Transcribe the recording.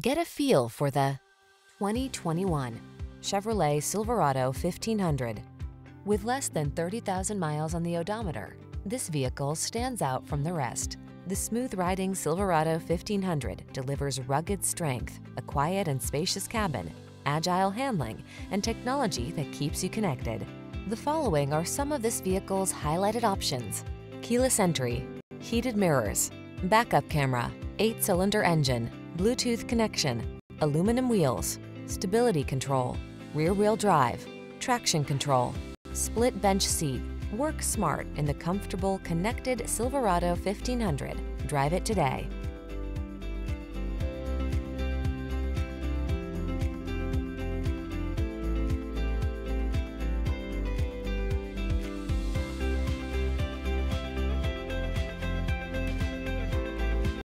Get a feel for the 2021 Chevrolet Silverado 1500. With less than 30,000 miles on the odometer, this vehicle stands out from the rest. The smooth-riding Silverado 1500 delivers rugged strength, a quiet and spacious cabin, agile handling, and technology that keeps you connected. The following are some of this vehicle's highlighted options: keyless entry, heated mirrors, backup camera, 8-cylinder engine, Bluetooth connection, aluminum wheels, stability control, rear-wheel drive, traction control, split bench seat. Work smart in the comfortable, connected Silverado 1500. Drive it today.